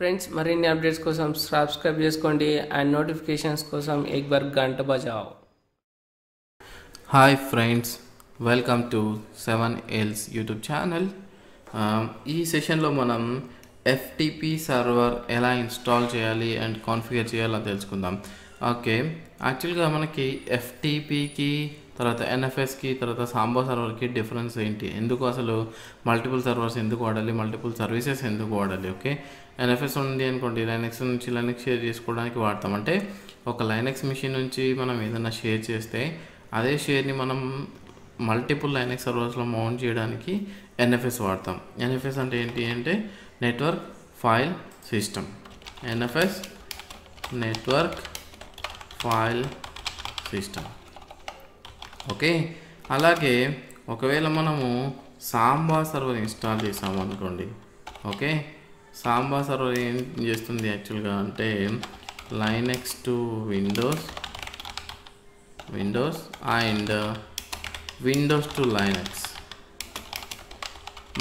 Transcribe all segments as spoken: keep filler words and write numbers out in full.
Friends మరిన్ని updates కోసం subscribe చేసుకోండి అండ్ నోటిఫికేషన్స్ కోసం ఎక్ బార్ గంట బజావ్. Hi friends, welcome to seven Ls YouTube channel. ఈ సెషన్లో మనం ఎఫ్టీపీ సర్వర్ ఎలా ఇన్స్టాల్ చేయాలి అండ్ కాన్ఫిగర్ చేయాలో తెలుసుకుందాం. ఓకే, యాక్చువల్గా మనకి ఎఫ్టీపీకి తర్వాత ఎన్ఎఫ్ఎస్కి తర్వాత సాంబా సర్వర్కి డిఫరెన్స్ ఏంటి, ఎందుకు అసలు మల్టిపుల్ సర్వర్స్ ఎందుకు వాడాలి, మల్టిపుల్ సర్వీసెస్ ఎందుకు వాడాలి? ఓకే, ఎన్ఎఫ్ఎస్ ఉంది అనుకోండి, లైనెక్స్ నుంచి లైనెక్స్ షేర్ చేసుకోవడానికి వాడతాం. అంటే ఒక లైనెక్స్ మిషన్ నుంచి మనం ఏదైనా షేర్ చేస్తే అదే షేర్ని మనం మల్టిపుల్ లైనెక్స్ సర్వర్స్లో మౌంట్ చేయడానికి ఎన్ఎఫ్ఎస్ వాడతాం. ఎన్ఎఫ్ఎస్ అంటే ఏంటి అంటే network file system. NFS network file system. Okay, అలాగే ఒకవేళ మనము సాంబా సర్వర్ ఇన్స్టాల్ చేసాము అనుకోండి. ఓకే, సాంబా సర్వర్ ఏం చేస్తుంది యాక్చువల్గా అంటే Linux to Windows, Windows and Windows to Linux,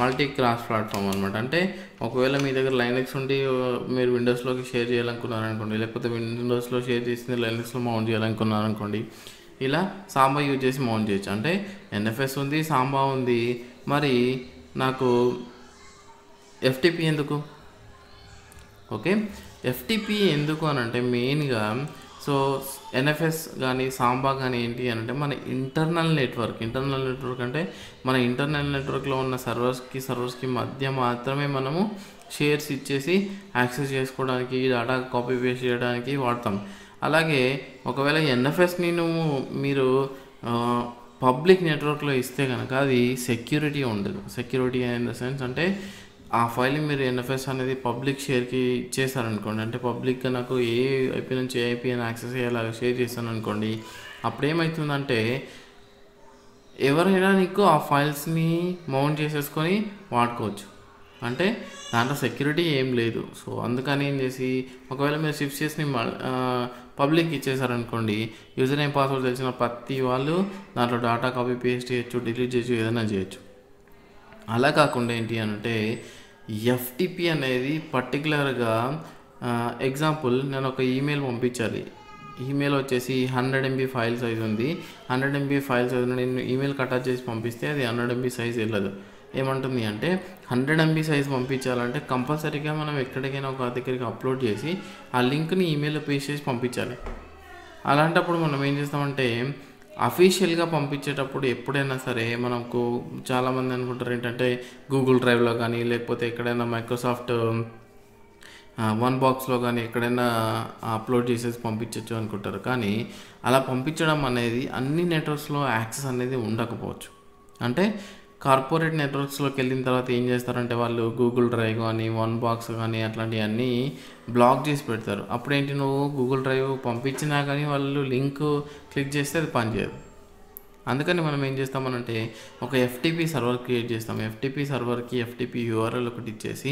multi cross platform అనమాట. అంటే ఒకవేళ మీ దగ్గర లైనెక్స్ ఉండి మీరు విండోస్లోకి షేర్ చేయాలనుకున్నారనుకోండి, లేకపోతే విండోస్లో షేర్ చేసింది లైనెక్స్లో మౌంట్ చేయాలనుకున్నారనుకోండి, ఇలా సాంబా యూజ్ చేసి మౌంట్ చేయొచ్చు. అంటే ఎన్ఎఫ్ఎస్ ఉంది, సాంబా ఉంది, మరి నాకు ఎఫ్టీపీ ఎందుకు? ఓకే, ఎఫ్టీపీ ఎందుకు అని అంటే మెయిన్గా సో ఎన్ఎఫ్ఎస్ కానీ సాంబా కానీ ఏంటి అని అంటే మన ఇంటర్నల్ నెట్వర్క్, ఇంటర్నల్ నెట్వర్క్ అంటే మన ఇంటర్నల్ నెట్వర్క్లో ఉన్న సర్వర్స్కి సర్వర్స్కి మధ్య మాత్రమే మనము షేర్స్ ఇచ్చేసి యాక్సెస్ చేసుకోవడానికి, డేటా కాపీ పేస్ట్ చేయడానికి వాడతాం. అలాగే ఒకవేళ ఎన్ఎఫ్ఎస్ని నువ్వు మీరు పబ్లిక్ నెట్వర్క్లో ఇస్తే కనుక అది సెక్యూరిటీ ఉండదు. సెక్యూరిటీ ఇన్ ద సెన్స్ అంటే ఆ ఫైల్ని మీరు ఎన్ఎఫ్ఎస్ అనేది పబ్లిక్ షేర్కి ఇచ్చేసారనుకోండి, అంటే పబ్లిక్గా నాకు ఏ ఐపీ నుంచి ఏ ఐపీ అని యాక్సెస్ అయ్యేలాగా షేర్ చేశాను అనుకోండి, అప్పుడు ఏమవుతుందంటే ఎవరైనా నీకు ఆ ఫైల్స్ని మౌంట్ చేసేసుకొని వాడుకోవచ్చు. అంటే దాంట్లో సెక్యూరిటీ ఏం లేదు. సో అందుకని ఏం చేసి ఒకవేళ మీరు షిఫ్ట్ చేసి పబ్లిక్ ఇచ్చేసారనుకోండి, యూజర్ నేమ్ పాస్వర్డ్ తెలిసిన ప్రతి వాళ్ళు దాంట్లో డేటా కాపీ పేస్ట్ చేయొచ్చు, డిలీట్ చేయొచ్చు, ఏదైనా చేయొచ్చు. అలా కాకుండా ఏంటి అంటే ఎఫ్టీపీ అనేది పర్టికులర్గా ఎగ్జాంపుల్ నేను ఒక ఈమెయిల్ పంపించాలి. ఈమెయిల్ వచ్చేసి హండ్రెడ్ ఎంబీ ఫైల్ సైజ్ ఉంది. హండ్రెడ్ ఎంబీ ఫైల్ సైజ్ నేను ఈమెయిల్ కటాచ్ చేసి పంపిస్తే అది హండ్రెడ్ ఎంబీ సైజ్ వెళ్ళదు. ఏమంటుంది అంటే హండ్రెడ్ ఎంబీ సైజ్ పంపించాలంటే కంపల్సరీగా మనం ఎక్కడికైనా ఒక దగ్గరికి అప్లోడ్ చేసి ఆ లింక్ని ఈమెయిల్లో పేస్ట్ చేసి పంపించాలి. అలాంటప్పుడు మనం ఏం చేస్తామంటే అఫీషియల్గా పంపించేటప్పుడు ఎప్పుడైనా సరే మనకు చాలామంది అనుకుంటారు ఏంటంటే గూగుల్ డ్రైవ్లో కానీ, లేకపోతే ఎక్కడైనా మైక్రోసాఫ్ట్ వన్ బాక్స్లో కానీ ఎక్కడైనా అప్లోడ్ చేసేసి పంపించవచ్చు అనుకుంటారు. కానీ అలా పంపించడం అనేది అన్ని నెట్వర్క్స్లో యాక్సెస్ అనేది ఉండకపోవచ్చు. అంటే కార్పొరేట్ నెట్వర్క్స్లోకి వెళ్ళిన తర్వాత ఏం చేస్తారంటే వాళ్ళు గూగుల్ డ్రైవ్ కానీ వన్ బాక్స్ కానీ అట్లాంటివన్నీ బ్లాక్ చేసి పెడతారు. అప్పుడేంటి నువ్వు గూగుల్ డ్రైవ్ పంపించినా కానీ వాళ్ళు లింక్ క్లిక్ చేస్తే అది పనిచేయదు. అందుకని మనం ఏం చేస్తామనంటే ఒక ఎఫ్టీపీ సర్వర్ క్రియేట్ చేస్తాం. ఎఫ్టీపీ సర్వర్కి ఎఫ్టీపీ యూఆర్ఎల్ ఒకటి ఇచ్చేసి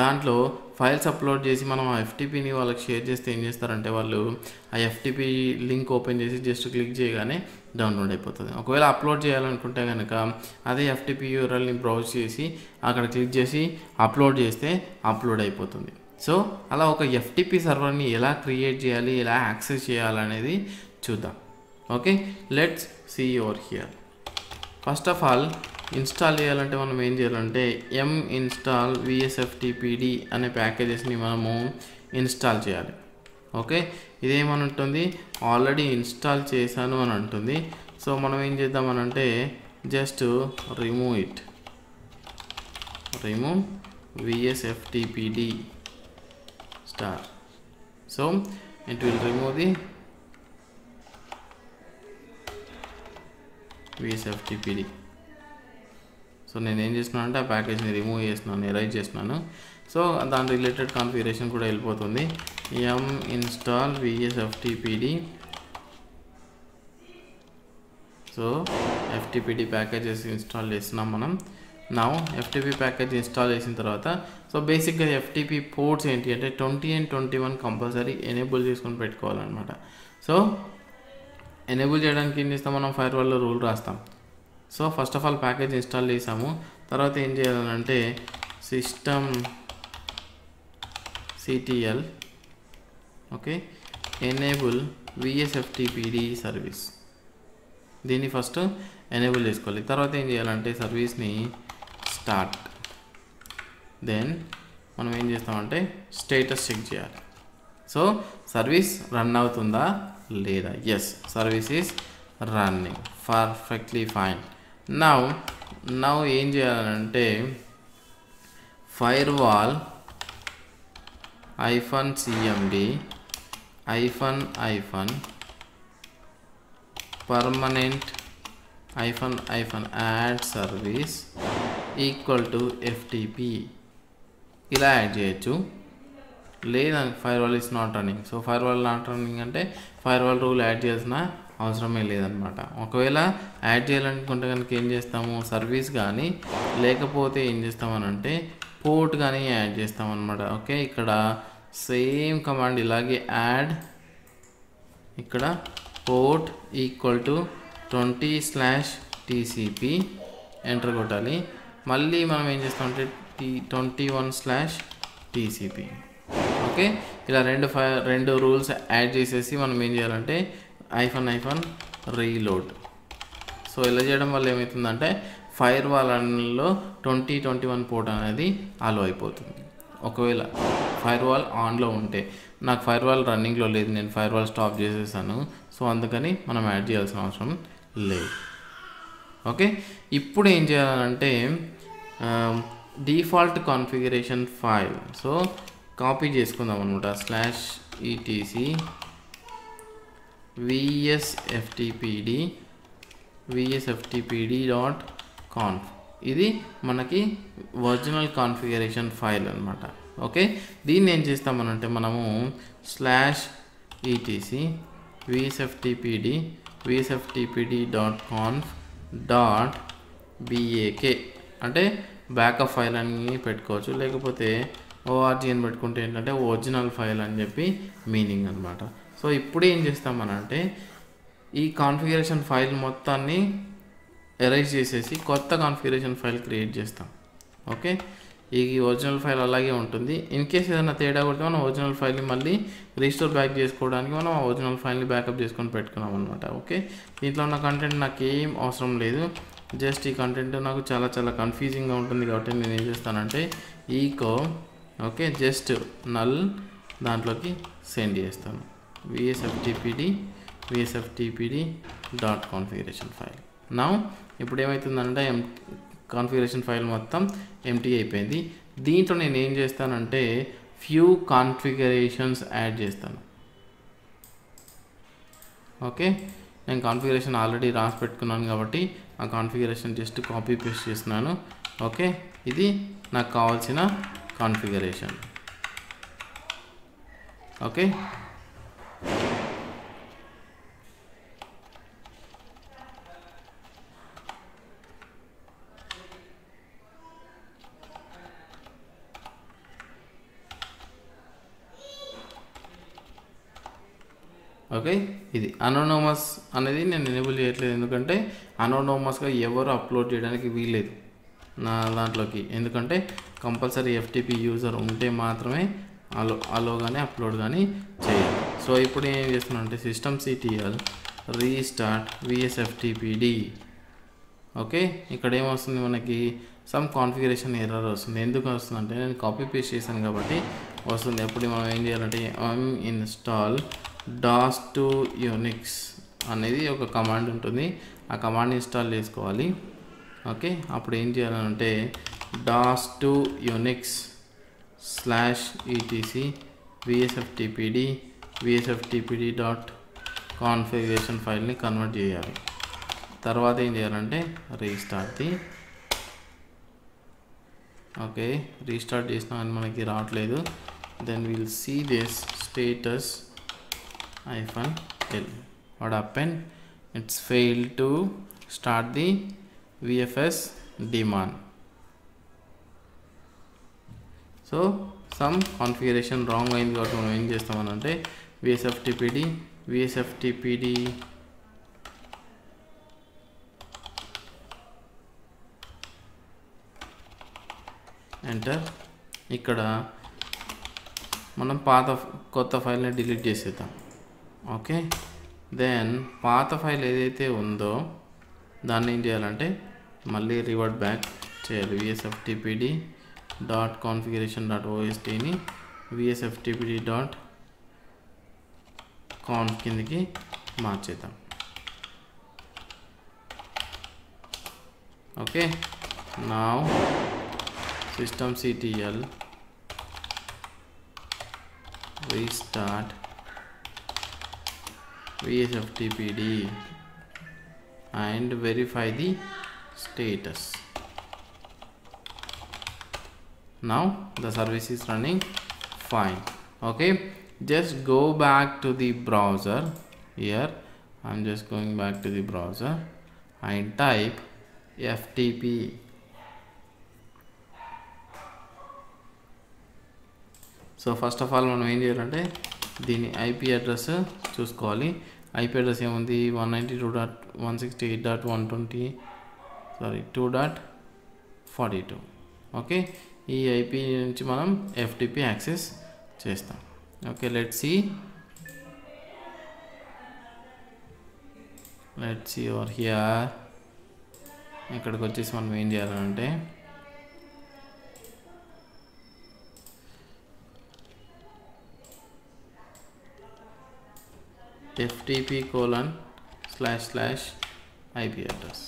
దాంట్లో ఫైల్స్ అప్లోడ్ చేసి మనం ఆ ఎఫ్టీపీని వాళ్ళకి షేర్ చేస్తే ఏం చేస్తారంటే వాళ్ళు ఆ ఎఫ్టీపీ లింక్ ఓపెన్ చేసి జస్ట్ క్లిక్ చేయగానే డౌన్లోడ్ అయిపోతుంది. ఒకవేళ అప్లోడ్ చేయాలనుకుంటే కనుక అదే ఎఫ్టీపీ యూఆర్ఎల్ని బ్రౌజ్ చేసి అక్కడ క్లిక్ చేసి అప్లోడ్ చేస్తే అప్లోడ్ అయిపోతుంది. సో అలా ఒక ఎఫ్టీపీ సర్వర్ని ఎలా క్రియేట్ చేయాలి, ఎలా యాక్సెస్ చేయాలనేది చూద్దాం. Okay, let's see your here. First of all install చేయాలంటే మనం ఏం చేయాలంటే ఎం ఇన్స్టాల్ vsftpd అనే ప్యాకేజెస్ని మనము ఇన్స్టాల్ చేయాలి. ఓకే, ఇదేమని ఉంటుంది ఆల్రెడీ ఇన్స్టాల్ చేశాను అని అంటుంది. సో మనం ఏం చేద్దామనంటే just remove it, remove vsftpd star. So it will remove the vsftpd. So నేను ఏం చేస్తున్నాను అంటే ఆ ప్యాకేజ్ని రిమూవ్ చేస్తున్నాను, ఎరైజ్ చేస్తున్నాను. సో దాని రిలేటెడ్ కాన్ఫిగరేషన్ కూడా వెళ్ళిపోతుంది. m install vsftpd. So ftpd packages install చేస్తున్నాం మనం. నౌ ftp ప్యాకేజ్ ఇన్స్టాల్ చేసిన తర్వాత సో బేసిక్గా ftp పోర్ట్స్ ఏంటి అంటే twenty and twenty one compulsory enable చేసుకొని పెట్టుకోవాలన్నమాట. సో ఎనేబుల్ చేయడానికి ఏం చేస్తాం మనం ఫైర్వాల్లో రూల్ రాస్తాం. So first of all package install చేసాము. తర్వాత ఏం చేయాలంటే system C T L, okay, enable vsftpd service. Then first enable this call. Tarvata service ni start. Then మనం ఏం చేస్తామంటే స్టేటస్ చెక్ చేయాలి. సో సర్వీస్ రన్ అవుతుందా లేదా? Yes, service is running, perfectly fine. Now now ఏం చేయాలంటే firewall hyphen CMD hyphen hyphen permanent hyphen hyphen add service equal to FTP ఇలా add చేయొచ్చు. లేదా firewall is not running, so firewall not running అంటే firewall rule add చేసిన అవసరమే లేదనమాట. ఒకవేళ యాడ్ చేయాలనుకుంటే కనుక ఏం చేస్తాము, సర్వీస్ కానీ లేకపోతే ఏం చేస్తామనంటే పోర్ట్ కానీ యాడ్ చేస్తామన్నమాట. ఓకే, ఇక్కడ సేమ్ కమాండ్ ఇలాగే యాడ్, ఇక్కడ port equal to twenty slash TCP enter కొట్టాలి. మళ్ళీ మనం ఏం చేస్తామంటే twenty one slash TCP. Okay, ఇలా రెండు ఫై రెండు రూల్స్ యాడ్ చేసేసి మనం ఏం చేయాలంటే ఐఫన్ ఐఫన్ రీలోడ్. సో ఇలా చేయడం వల్ల ఏమవుతుందంటే ఫైర్ వాల్లో ట్వంటీ ట్వంటీ వన్ పోర్ట్ అనేది ఆలో అయిపోతుంది. ఒకవేళ ఫైర్ వాల్ ఆన్లో ఉంటే, నాకు ఫైర్ వాల్ రన్నింగ్లో లేదు, నేను ఫైర్ వాల్ స్టాప్ చేసేసాను, సో అందుకని మనం యాడ్ చేయాల్సిన అవసరం లేదు. ఓకే, ఇప్పుడు ఏం చేయాలంటే default configuration file, so copy చేసుకుందాం అనమాట. Slash ETC VSFTPD VSFTPD dot conf, ఇది మనకి ఒరిజినల్ కాన్ఫిగరేషన్ ఫైల్ అనమాట. ఓకే, దీన్ని ఏం చేస్తామనంటే మనము slash ETC VSFTPD VSFTPD dot conf dot BAK అంటే బ్యాకప్ ఫైల్ అని పెట్టుకోవచ్చు, లేకపోతే ఓఆర్జీ అని పెట్టుకుంటే ఏంటంటే ఒరిజినల్ ఫైల్ అని చెప్పి మీనింగ్ అనమాట. సో ఇప్పుడు ఏం చేస్తామనంటే ఈ కాన్ఫిగరేషన్ ఫైల్ మొత్తాన్ని ఎరేజ్ చేసేసి కొత్త కాన్ఫిగరేషన్ ఫైల్ క్రియేట్ చేస్తాం. ఓకే, ఈ ఒరిజినల్ ఫైల్ అలాగే ఉంటుంది. ఇన్ కేస్ ఏదైనా తేడా కొడితే మనం ఒరిజినల్ ఫైల్ని మళ్ళీ రీస్టోర్ బ్యాక్ చేసుకోవడానికి మనం ఆ ఒరిజినల్ ఫైల్ని బ్యాకప్ చేసుకొని పెట్టుకున్నాం అనమాట. ఓకే, దీంట్లో ఉన్న కంటెంట్ నాకు ఏం అవసరం లేదు, జస్ట్ ఈ కంటెంట్ నాకు చాలా చాలా కన్ఫ్యూజింగ్గా ఉంటుంది కాబట్టి నేను ఏం చేస్తానంటే ఈకో, ఓకే, జస్ట్ నల్ దాంట్లోకి సెండ్ చేస్తాను. VSFTPD VSFTPD dot configuration file. నా ఇప్పుడు ఏమవుతుందంటే ఎం కాన్ఫిగరేషన్ ఫైల్ మొత్తం ఎంటీ అయిపోయింది. దీంట్లో నేను ఏం చేస్తానంటే ఫ్యూ కాన్ఫిగరేషన్స్ యాడ్ చేస్తాను. ఓకే, నేను కాన్ఫిగరేషన్ ఆల్రెడీ రాసి పెట్టుకున్నాను కాబట్టి ఆ కాన్ఫిగరేషన్ జస్ట్ కాపీ పేస్ట్ చేస్తున్నాను. ఓకే, ఇది నాకు కావాల్సిన కాన్ఫిగరేషన్. ఓకే, ఓకే, ఇది అనోనోమస్ అనేది నేను ఎనేబుల్ చేయట్లేదు, ఎందుకంటే అనోనోమస్గా ఎవరు అప్లోడ్ చేయడానికి వీల్లేదు నా దాంట్లోకి, ఎందుకంటే కంపల్సరీ ఎఫ్టీపీ యూజర్ ఉంటే మాత్రమే అలో అలో కానీ అప్లోడ్ కానీ చేయాలి. సో ఇప్పుడు ఏం చేస్తున్నాను అంటే system CTL restart VSFTPD. Okay, ఇక్కడ ఏమొస్తుంది మనకి సమ్ కాన్ఫిగరేషన్ ఎర్రర్ వస్తుంది. ఎందుకు వస్తుందంటే నేను కాపీ పేస్ట్ చేశాను కాబట్టి వస్తుంది. అప్పుడు మనం ఏం చేయాలంటే ఇన్స్టాల్ డాస్ టు యూనిక్స్ అనేది ఒక కమాండ్ ఉంటుంది, ఆ కమాండ్ ఇన్స్టాల్ చేసుకోవాలి. ఓకే, అప్పుడు ఏం చేయాలంటే DOS to Unix slash ETC VSFTPD VSFTPD dot configuration ఫైల్ని కన్వర్ట్ చేయాలి. తర్వాత ఏం చేయాలంటే రీస్టార్ట్ ది. ఓకే, రీస్టార్ట్ చేసినా కానీ మనకి రావట్లేదు. Then will see this status hyphen L what happen, it's fail to start the VFS daemon. So some configuration wrong అయింది కాబట్టి మనం ఏం చేస్తామనంటే విఎస్ఎఫ్టిపిడి విఎస్ఎఫ్టిపిడి ఎంటర్, ఇక్కడ మనం పాత కొత్త ఫైల్ని డిలీట్ చేసేద్దాం. ఓకే, దెన్ పాత ఫైల్ ఏదైతే ఉందో దాన్ని ఏం చేయాలంటే మళ్ళీ రివర్ట్ బ్యాక్ చేయాలి. vsftpd డాట్ కాన్ఫిగరేషన్ డాట్ ఓఎస్టీని vsftpd డాట్ కాన్ కిందకి మార్చేద్దాం. Okay, now systemctl restart vsftpd and verify the status. Now the service is running fine. Okay, just go back to the browser. Here I'm just going back to the browser and type ftp so first of all మనం ఏం చేయాలంటే దీని IP address చూసుకోవాలి. IP address ఏముంది, one ninety two dot one sixty eight dot one twenty sorry two dot forty two okay, ఈ IP నుంచి మనం FTP access చేస్తాం. Okay, let's see let's see over here. ఇక్కడికి వచ్చేసి మనం ఏం చేయాలంటే ftp colon slash slash ip address.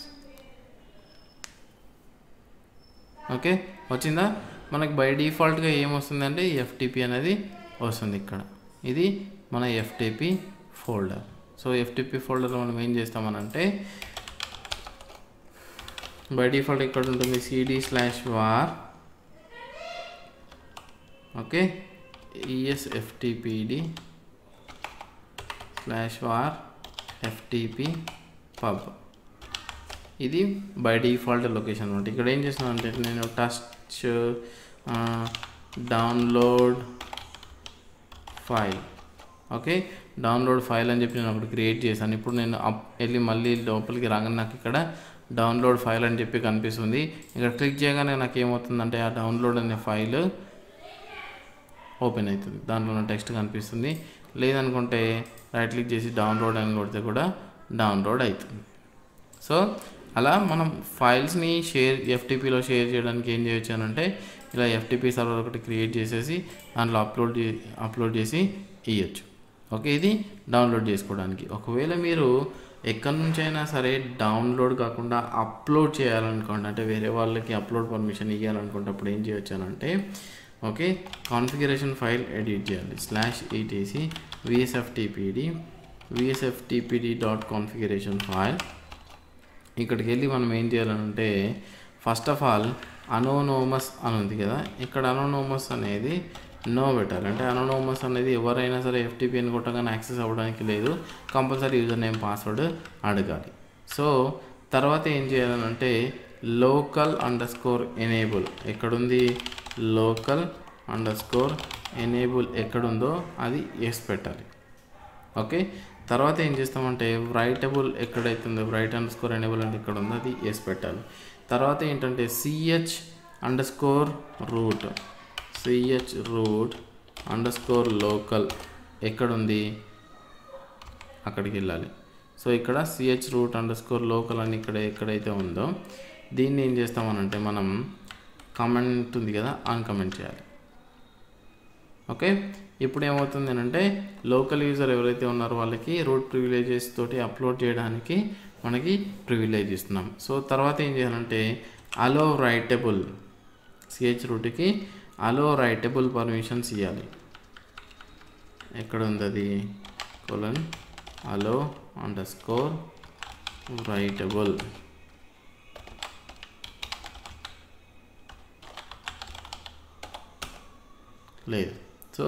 Okay, వచ్చిందా? మనకు బై డిఫాల్ట్గా ఏమొస్తుందంటే ఎఫ్టీపీ అనేది వస్తుంది. ఇక్కడ ఇది మన ఎఫ్టీపీ ఫోల్డర్. సో ఎఫ్టీపీ ఫోల్డర్లో మనం ఏం చేస్తామనంటే బై డిఫాల్ట్ ఇక్కడ ఉంటుంది cd slash var okay esftpd slash var FTP pub. ఇది బై డిఫాల్ట్ లొకేషన్ అనమాట. ఇక్కడ ఏం చేస్తున్నాను అంటే నేను touch download file okay download file అని చెప్పి నేను అప్పుడు క్రియేట్ చేశాను. ఇప్పుడు నేను అప్ వెళ్ళి మళ్ళీ లోపలికి రాగానే నాకు ఇక్కడ డౌన్లోడ్ ఫైల్ అని చెప్పి కనిపిస్తుంది. ఇక్కడ క్లిక్ చేయగానే నాకు ఏమవుతుందంటే ఆ డౌన్లోడ్ అనే ఫైల్ ఓపెన్ అవుతుంది, దాంట్లో ఉన్న టెక్స్ట్ కనిపిస్తుంది. లేదనుకుంటే రైట్ క్లిక్ చేసి డౌన్లోడ్ అని కొడితే కూడా డౌన్లోడ్ అవుతుంది. సో అలా మనం ఫైల్స్ని షేర్ ఎఫ్టీపీలో షేర్ చేయడానికి ఏం చేయొచ్చు అంటే ఇలా ఎఫ్టీపీ సర్వర్ ఒకటి క్రియేట్ చేసేసి దాంట్లో అప్లోడ్ అప్లోడ్ చేసి ఇవ్వచ్చు. ఓకే, ఇది డౌన్లోడ్ చేసుకోవడానికి. ఒకవేళ మీరు ఎక్కడి నుంచి అయినా సరే డౌన్లోడ్ కాకుండా అప్లోడ్ చేయాలనుకోండి, అంటే వేరే వాళ్ళకి అప్లోడ్ పర్మిషన్ ఇవ్వాలనుకున్నప్పుడు ఏం చేయొచ్చు అంటే ఓకే కాన్ఫిగరేషన్ ఫైల్ ఎడిట్ చేయాలి. Slash ETC vsftpd vsftpd dot configuration file. ఇక్కడికి వెళ్ళి మనం ఏం చేయాలంటే ఫస్ట్ ఆఫ్ ఆల్ అనోనోమస్ అని ఉంది కదా, ఇక్కడ అనోనోమస్ అనేది నో పెట్టాలి. అంటే అనోనోమస్ అనేది ఎవరైనా సరే ఎఫ్టీపీ అని కొట్టగానే యాక్సెస్ అవ్వడానికి లేదు, కంపల్సరీ యూజర్ నేమ్ పాస్వర్డ్ అడగాలి. సో తర్వాత ఏం చేయాలంటే లోకల్ అండర్ స్కోర్ ఎనేబుల్ ఎక్కడుంది, లోకల్ అండర్ స్కోర్ ఎనేబుల్ ఎక్కడుందో అది ఎస్ పెట్టాలి. ఓకే, తర్వాత ఏం చేస్తామంటే రైటబుల్ ఎక్కడైతే ఉందో రైట్ అండర్ స్కోర్ ఎనేబుల్ అంటే ఇక్కడ ఉందో అది ఎస్ పెట్టాలి. తర్వాత ఏంటంటే CH underscore root CH root underscore local ఎక్కడుంది అక్కడికి వెళ్ళాలి. సో ఇక్కడ CH root underscore local అని ఇక్కడ ఎక్కడైతే ఉందో దీన్ని ఏం చేస్తామనంటే మనం కమెంట్ ఉంది కదా అన్కమెంట్ చేయాలి. ఓకే, ఇప్పుడు ఏమవుతుంది అంటే లోకల్ యూజర్ ఎవరైతే ఉన్నారో వాళ్ళకి రూట్ ప్రివిలేజెస్ తోటి అప్లోడ్ చేయడానికి మనకి ప్రివిలేజ్ ఇస్తున్నాం. సో తర్వాత ఏం చేయాలంటే అలో రైటబుల్ సిహెచ్ రూట్కి అలో రైటబుల్ పర్మిషన్స్ ఇవ్వాలి. ఎక్కడ ఉంది అది, colon allow underscore writable. లేదు, సో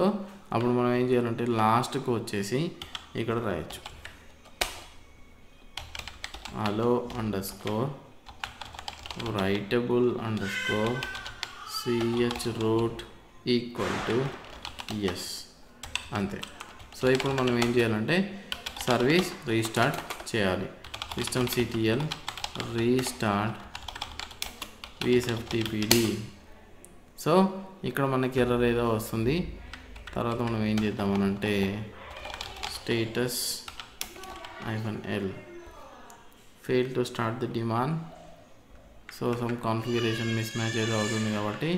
అప్పుడు మనం ఏం చేయాలంటే లాస్ట్కి వచ్చేసి ఇక్కడ రాయొచ్చు allow underscore writable underscore CH root equal to yes, అంతే. సో ఇప్పుడు మనం ఏం చేయాలంటే సర్వీస్ రీస్టార్ట్ చేయాలి. సిస్టమ్సిటిఎల్ రీస్టార్ట్ vsftpd. సో ఇక్కడ మనకి ఎర్రర్ ఏదో వస్తుంది తర్వాత మనం ఏం చేద్దామనంటే status hyphen l fail to start the demand. So some configuration mismatch ఏదో అవుతుంది కాబట్టి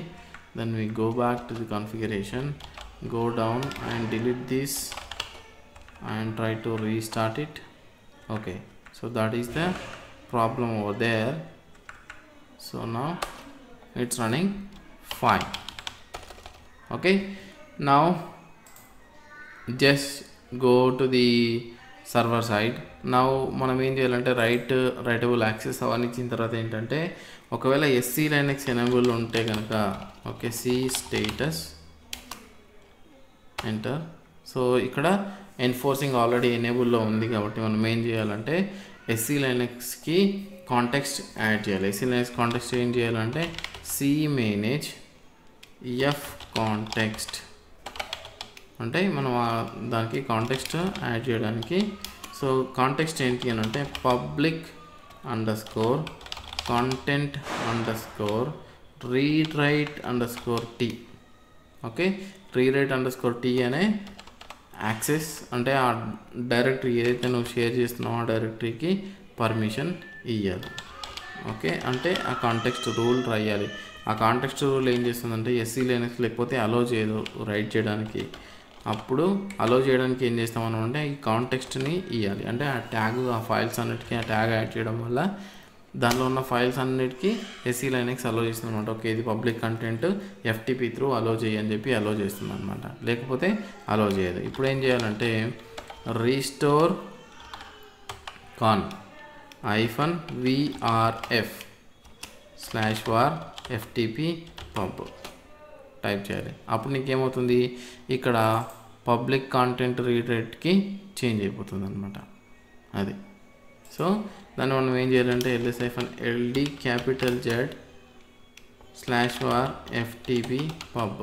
then we go back to the configuration, go down and delete this and try to restart it. Okay, so that is the problem over there. So now it's running fine. Okay, now just go to the server side. Now మనం ఏం చేయాలంటే right writable access అవన్నీ ఇచ్చిన తర్వాత ఏంటంటే ఒకవేళ SC Linux enable ఉంటే కనుక okay C status enter. So ఇక్కడ ఎన్ఫోర్సింగ్ ఆల్రెడీ ఎనేబుల్లో ఉంది కాబట్టి మనం ఏం చేయాలంటే ఎస్సీ లైనక్స్కి కాంటెక్స్ట్ యాడ్ చేయాలి. ఎస్సీ లైనక్స్ కాంటెక్స్ట్ ఏం చేయాలంటే సి మేనేజ్ ఎఫ్ కాంటెక్స్ట్ అంటే మనం దానికి కాంటెక్స్ట్ యాడ్ చేయడానికి. సో కాంటెక్స్ట్ ఏంటి అని అంటే public under score content under score read write under score T. Okay, read write under score T అనే యాక్సెస్ అంటే ఆ డైరెక్టరీ ఏదైతే నువ్వు షేర్ చేస్తున్నావో ఆ డైరెక్టరీకి పర్మిషన్ ఇవ్వాలి. ఓకే, అంటే ఆ కాంటెక్స్ట్ రూల్ రాయాలి. ఆ కాంటెక్స్ట్ రూల్ ఏం చేస్తుందంటే ఎస్సీ లైనక్స్ లేకపోతే అలో చేయదు రైట్ చేయడానికి. అప్పుడు అలో చేయడానికి ఏం చేస్తామని అంటే ఈ కాంటెక్స్ట్ని ఇవ్వాలి. అంటే ఆ ట్యాగ్ ఆ ఫైల్స్ అన్నిటికీ ఆ ట్యాగ్ యాడ్ చేయడం వల్ల దానిలో ఉన్న ఫైల్స్ అన్నిటికీ ఎస్సీ లైనక్స్ అలో చేస్తుంది అనమాట. ఓకే, ఇది public content FTP through allow చేయని చెప్పి అలో చేస్తుంది అనమాట, లేకపోతే అలో చేయదు. ఇప్పుడు ఏం చేయాలంటే restore con hyphen VRF slash var FTP pub type చేయాలి. అప్పుడు నీకేమవుతుంది ఇక్కడ పబ్లిక్ కాంటెంట్ రీడ్ రైట్కి చేంజ్ అయిపోతుంది అనమాట అది. సో దాన్ని మనం ఏం చేయాలంటే LS hyphen LD capital Z slash var FTP pub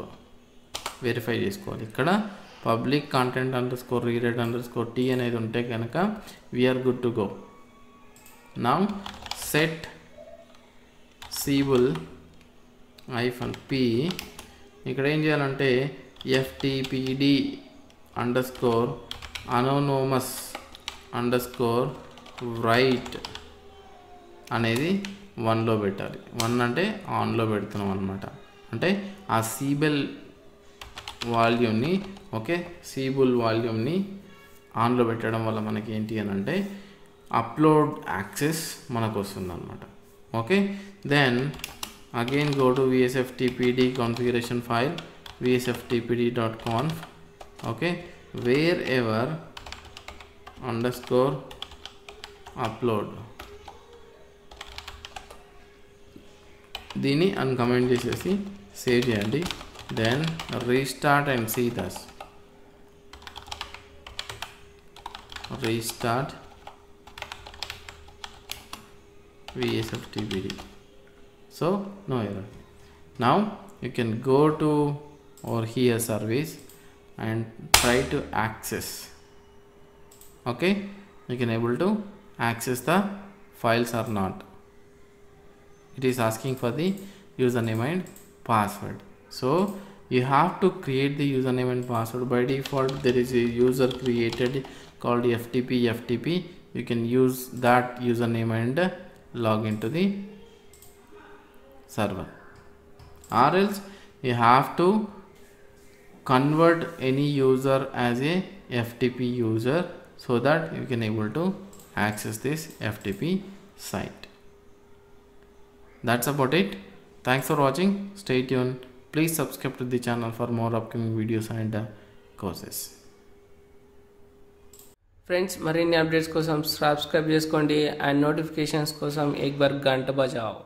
verify చేసుకోవాలి. ఇక్కడ public content under score read write under score T అనేది ఉంటే కనుక we're good to go. Now setsebool hyphen P ఇక్కడ ఏం చేయాలంటే FTPD underscore అనోనోమస్ under score write అనేది వన్లో పెట్టాలి. వన్ అంటే ఆన్లో పెడుతున్నాం అనమాట. అంటే ఆ సిబుల్ వాల్యూమ్ని ఓకే సిబుల్ వాల్యూమ్ని ఆన్లో పెట్టడం వల్ల మనకి ఏంటి అని అంటే అప్లోడ్ యాక్సెస్ మనకు వస్తుంది అనమాట. Okay, then again go to vsftpd configuration file vsftpd.conf. Okay, wherever underscore upload దీన్ని అన్కమెంట్ చేసేసి సేవ్ చేయండి. Then restart and see this restart vsftpd. So no error. Now you can go to or here service and try to access. Okay, you can able to access the files or not. It is asking for the username and password. So you have to create the username and password. By default there is a user created called ftp ftp. You can use that username and log into the server, or else you have to convert any user as a F T P user so that you can able to access this F T P site. That's about it. Thanks for watching. Stay tuned. Please subscribe to the channel for more upcoming videos and uh, courses. Friends, मरीनी updates को subscribe చేసుకోండి and notifications को एक बार घंटा बजाओ.